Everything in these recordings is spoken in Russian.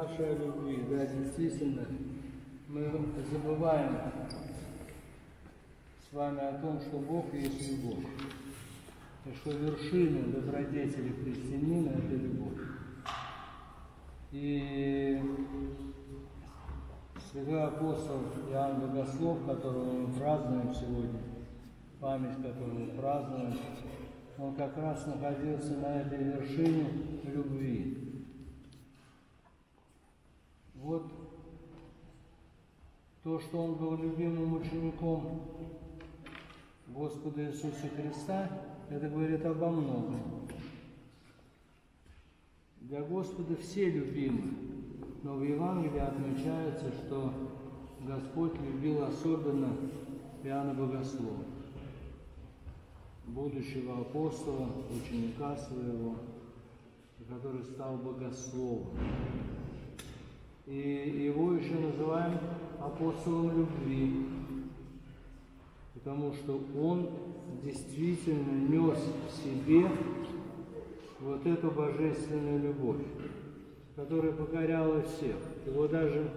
пострадавший о любви. Да, действительно, мы забываем с вами о том, что Бог есть любовь. И что вершина добродетели христианина – это любовь. И святой апостол Иоанн Богослов, которого мы празднуем сегодня, память которого мы празднуем, он как раз находился на этой вершине любви. Вот то, что он был любимым учеником Господа Иисуса Христа, это говорит обо многом. Для Господа все любимы, но в Евангелии отмечается, что Господь любил особенно Иоанна Богослова, будущего апостола, ученика своего, который стал богословом. И его еще называем апостолом любви, потому что он действительно нес в себе вот эту божественную любовь, которая покоряла всех. Его даже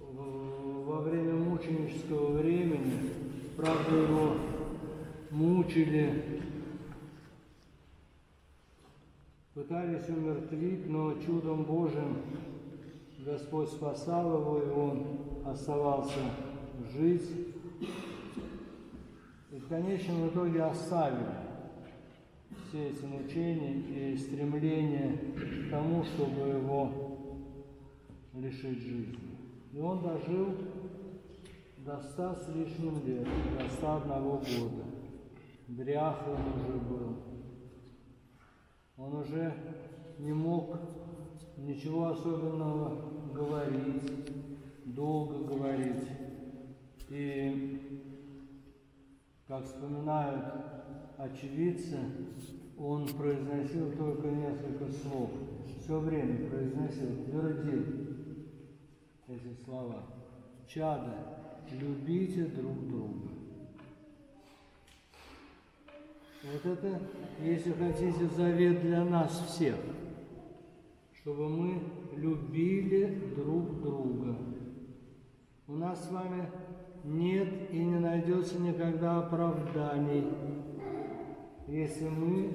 во время мученического времени, правда, его мучили, пытались умертвить, но чудом Божьим Господь спасал его, и он оставался жить. И в конечном итоге оставил все эти мучения и стремление к тому, чтобы его лишить жизни. И он дожил до 100 с лишним лет, до 101 года. Дряхлым уже был. Он уже не мог ничего особенного говорить, долго говорить. И, как вспоминают очевидцы, он произносил только несколько слов. Все время произносил, твердил эти слова. «Чада, любите друг друга». Вот это, если хотите, завет для нас всех, чтобы мы любили друг друга. У нас с вами нет и не найдется никогда оправданий, если мы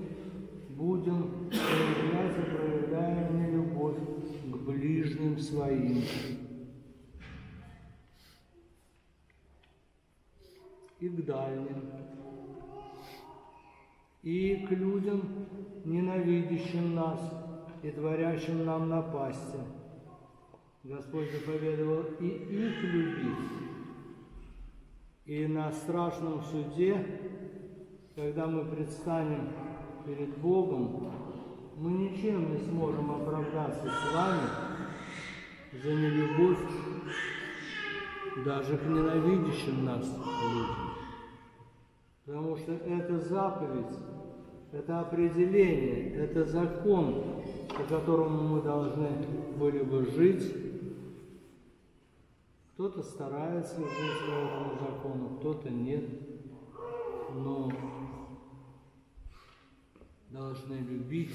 будем проявлять и проявляем нелюбовь к ближним своим. И к дальним, и к людям, ненавидящим нас и творящим нам напасти. Господь заповедовал и их любить. И на страшном суде, когда мы предстанем перед Богом, мы ничем не сможем оправдаться с вами за нелюбовь даже к ненавидящим нас людям. Потому что это заповедь, это определение, это закон, по которому мы должны были бы жить. Кто-то старается жить по этому закону, кто-то нет, но должны любить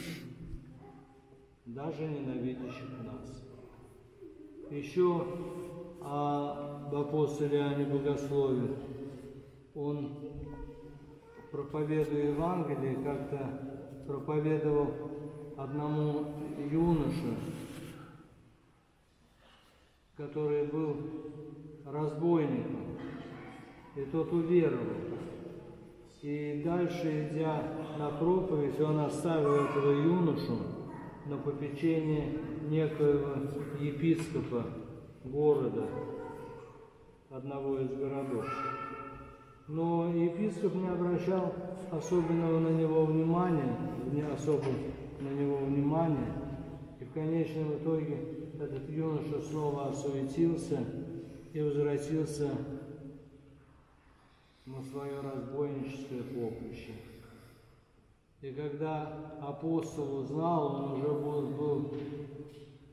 даже ненавидящих нас. Еще об апостоле Иоанне Богослове. Он, проповедуя Евангелие, как-то проповедовал одному юноше, который был разбойником, и тот уверовал. И дальше, идя на проповедь, он оставил этого юношу на попечение некоего епископа города, одного из городов. Но епископ не обращал особенного на него внимания, и в конечном итоге этот юноша снова осуетился и возвратился на свое разбойническое поприще. И когда апостол узнал, он уже был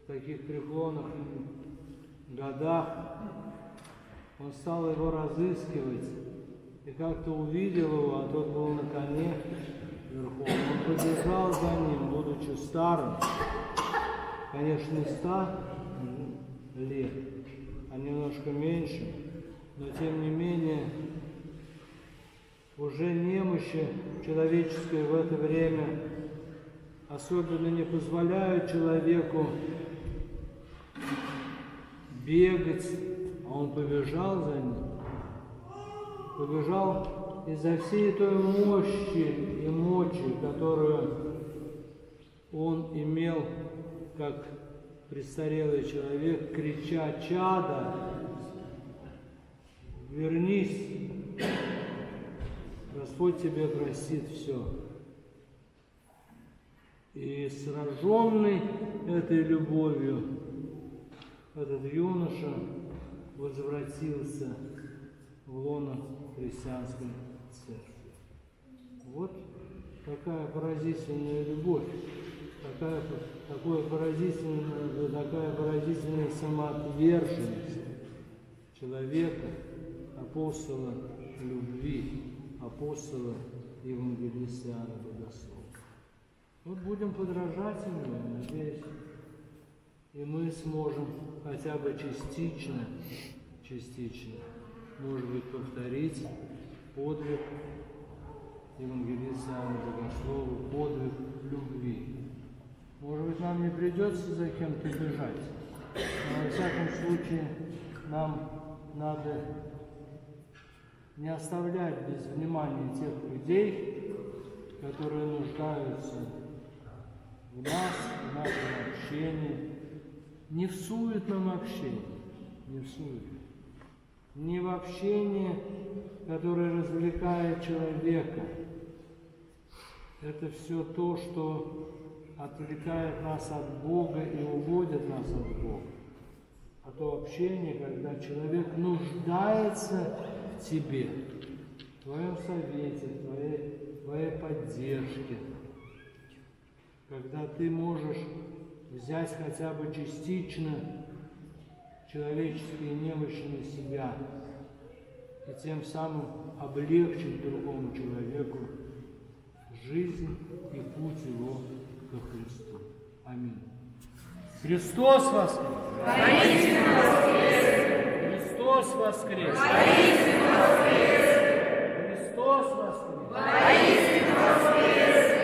в таких преклонных годах, он стал его разыскивать и как-то увидел его, а тот был на коне верхом. Он побежал за ним, будучи будучи старым, конечно, не 100 лет, а немножко меньше, но тем не менее уже немощи человеческие в это время особенно не позволяют человеку бегать, а он побежал за ним, побежал из-за всей той мощи и мочи, которую он имел, как престарелый человек, крича: «Чадо, вернись, Господь тебе простит все». И сраженный этой любовью этот юноша возвратился в лоно христианской церкви. Вот такая поразительная любовь, такая поразительная самоотверженность человека, апостола любви, апостола евангелиста Иоанна Богослова. Вот будем подражать ему, надеюсь, и мы сможем хотя бы частично, может быть, повторить подвиг евангелиста Иоанна Богослова, подвиг любви. Может быть, нам не придется за кем-то бежать, но, во всяком случае, нам надо не оставлять без внимания тех людей, которые нуждаются в нас, в нашем общении, не в суетном общении, не в общении, которое развлекает человека. Это все то, что отвлекает нас от Бога и уводит нас от Бога. А то общение, когда человек нуждается в тебе, в твоем совете, в твоей поддержке, когда ты можешь взять хотя бы частично человеческие немощи на себя и тем самым облегчить другому человеку жизнь и путь его ко Христу. Аминь. Христос воскрес! Воистину воскрес! Христос воскрес! Воистину воскрес! Христос воскрес! Воистину воскрес!